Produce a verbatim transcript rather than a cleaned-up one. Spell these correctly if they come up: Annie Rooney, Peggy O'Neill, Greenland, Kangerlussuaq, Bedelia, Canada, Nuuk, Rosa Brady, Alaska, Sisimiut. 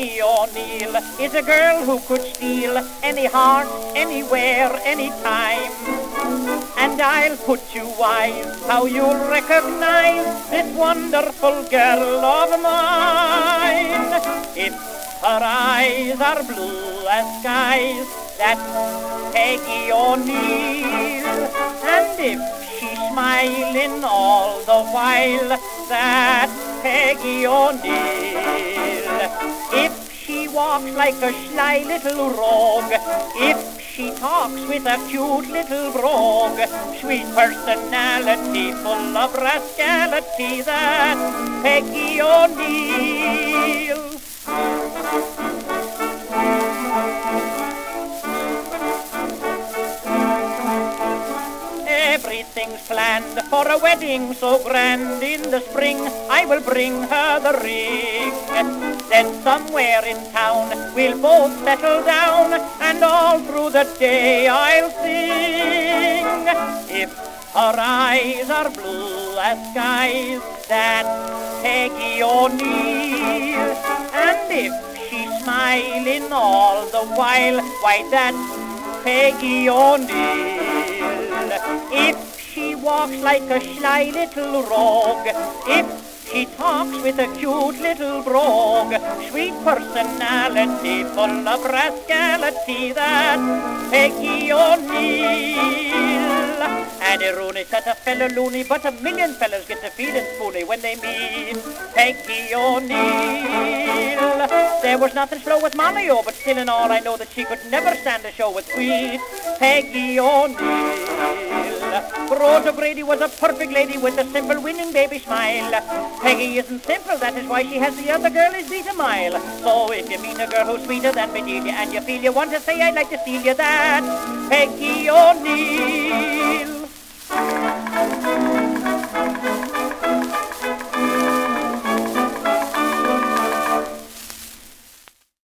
Peggy O'Neill is a girl who could steal any heart, anywhere, anytime. And I'll put you wise how you'll recognize this wonderful girl of mine. If her eyes are blue as skies, that's Peggy O'Neill. And if she's smiling all the while, that's Peggy O'Neill. If she walks like a sly little rogue, if she talks with a cute little brogue, sweet personality full of rascality, that's Peggy O'Neill. Everything's planned for a wedding so grand. In the spring I will bring her the ring. Then somewhere in town we'll both settle down, and all through the day I'll sing. If her eyes are blue as skies, that's Peggy O'Neill. And if she's smiling all the while, why, that's Peggy O'Neill. If she walks like a shy little rogue, if she talks with a cute little brogue, sweet personality full of rascality, that's Peggy O'Neill. Annie Rooney set a fellow loony, but a million fellas get to feeling spoony when they meet Peggy O'Neill. There was nothing slow with Mommy O, but still in all I know that she could never stand a show with sweet Peggy O'Neill. Rosa Brady was a perfect lady with a simple winning baby smile. Peggy isn't simple, that is why she has the other girlies beat a mile. So if you meet a girl who's sweeter than Bedelia, and you feel you want to say I'd like to steal you, that Peggy O'Neill.